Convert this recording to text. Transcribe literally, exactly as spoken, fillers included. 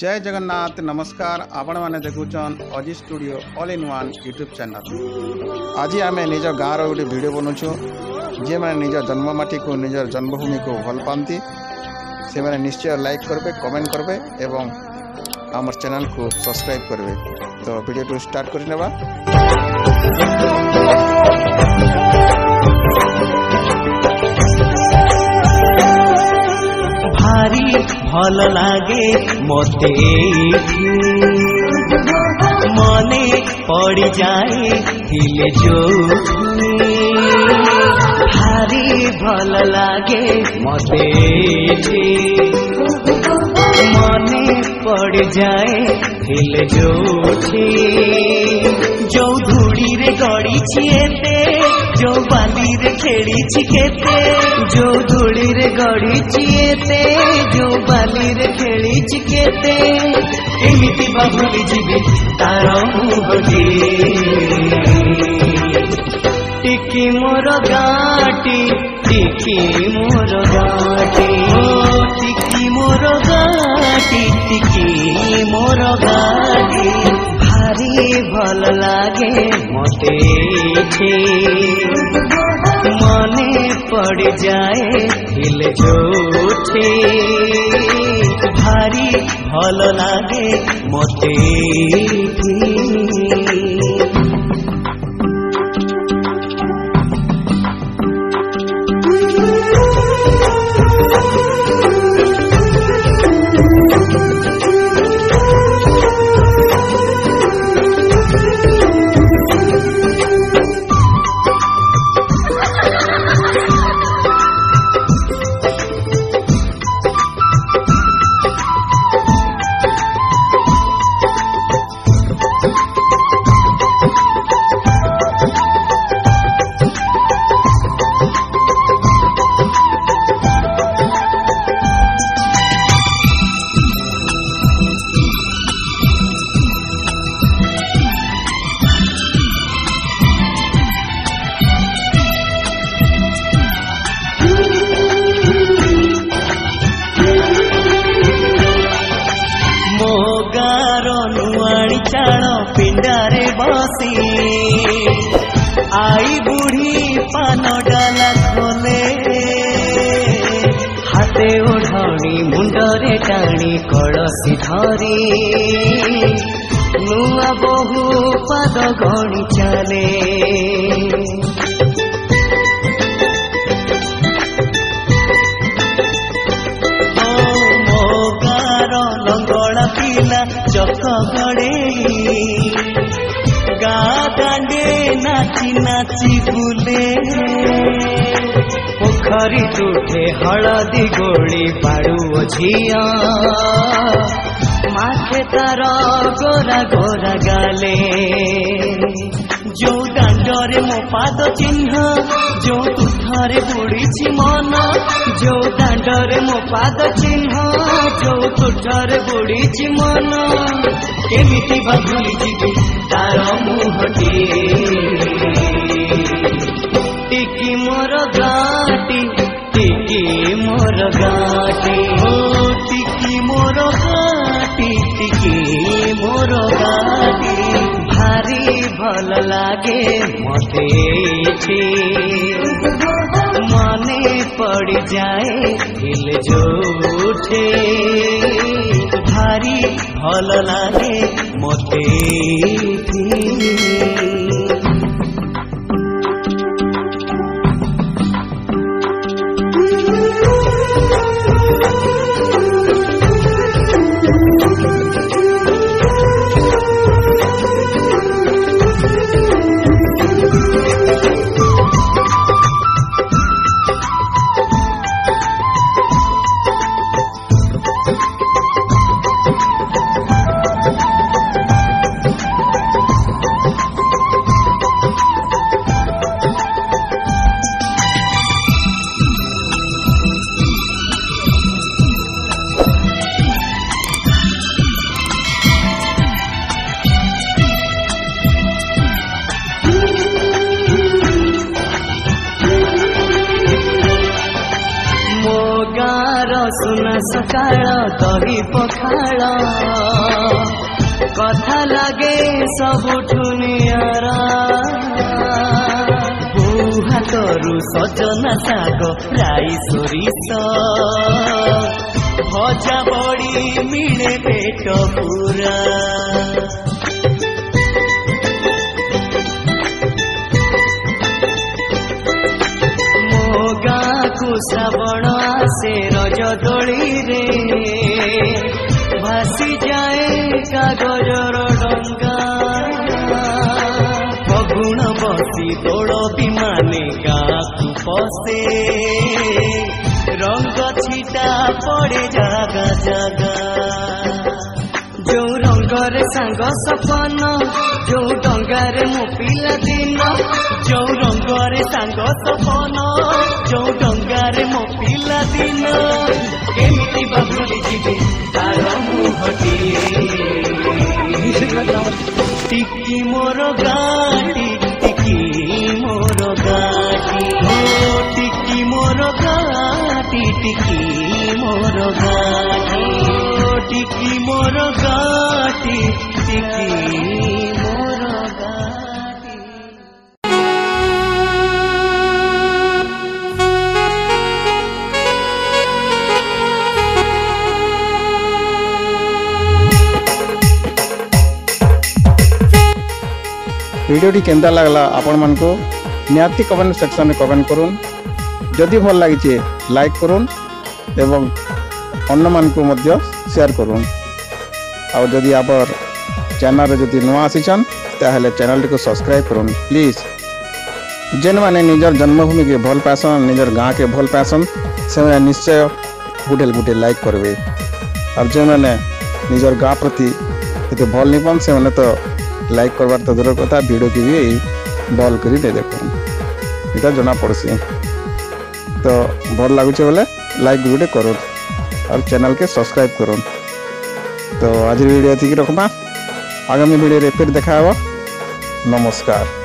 जय जगन्नाथ। नमस्कार। आपण माने देखुछन Ajit studio all in one YouTube channel. आज आम निज गाँव रोटे भिड बनाऊँ जे मैंने निज जन्ममाटी को निज जन्मभूमि को भल पाती से मैंने निश्चय लाइक करबे, कमेंट करबे एवं आमर चैनल को सब्सक्राइब करबे। तो वीडियो टू स्टार्ट कर नेबा। भारी भल लागे मते मने पड़ जाए दिले जोखी भारी भल लागे मते मने पड़ जाए दिल जो जो धूड़ी रे गड़ी छे जो बाली रे खेड़ी छिकेते जो धूड़ी रे गड़ी छे जो बाली रे खेड़ी छिकेते एमिति बाबुली जीवी तार मुहगे टिकी मोर गाटी टिकी मोर गाटी टिकी मोर गाटी टिकी मोर गाटी भारी भल लागे मते मने पड़ जाए दिल जोठे भारी भल लागे मते पिंडारे बसी आई बुढ़ी पान डाला खोले हाथे ओढ़ी मुंडरे टाणी कलसी धरी नुआ बहु पद गणी चले पिला चक गड़े गा दांडे नाची नाची बुले पोखरी तुठे हलदी गोली बाड़ू झिया माथे तार गोरा गोरा गाले जो डांडरे मो पाद चिन्ह जो तुठरे बुड़ी मन जो डांडरे मो पाद चिन्ह जो तुठरे बुड़ी मन एमिति बदली जीवी तार मुहटी टिकी मोर गाटी टिकी मोर गाटी टिकी मोर गाटी टिकी मोर गाटी भारी भल लागे मते मने पड़ जाए दिल जोठे भारी भल लागे मते सकाळ करी पखाळ कथा लगे सबुठु नियारा बुहातरु सजना साग राई सोरिष भजा बड़ी मिले पेट पूरा श्रावण आसे रज दोली रे भासी जाए कागजर डंगा फगुण बसी दोल विमाने गाकू पसे रंग छीटा पड़े जागा जागा जो रंगरे सांग सपन जो डंगारे मो पिला दिन जो रंगरे सांग सपन जो डंगारे मो पिला दिन केमिति बबुली जीवी तार मुहटी टिकी मोर गाटी टिकी मोर गाटी हो टिकी मोर गाटी टिकी मोर गाटी टिकी मोर गाटी टिकी वीडियोटी केंदा लगला आपण मानको निहाती कमेंट सेक्शन में कमेंट करूँ जदि भल लगी लाइक करूँ एवं अन्न मानकु मध्य शेयर करूँ और जदि आप चैनल जदि नुआ आसीचन ताहले चैनल को सब्सक्राइब करूँ प्लीज। जेन माने निजर जन्मभूमि के भल पासन निजर गाँ के भल पासन से निश्चय गुटेल गुटे लाइक करेंगे और जेन मैंने निजर गाँ प्रति ये भल नहीं पान से तो लाइक करवार तो दूर कथा वीडियो की भी बॉल करी दे देखो इटा जना पड़सी तो भल लगुचे बोले लाइक गोटे करो और चैनल के सब्सक्राइब करो। तो आज वीडियो थी रखमा आगामी वीडियो रे फिर देखा हो। नमस्कार।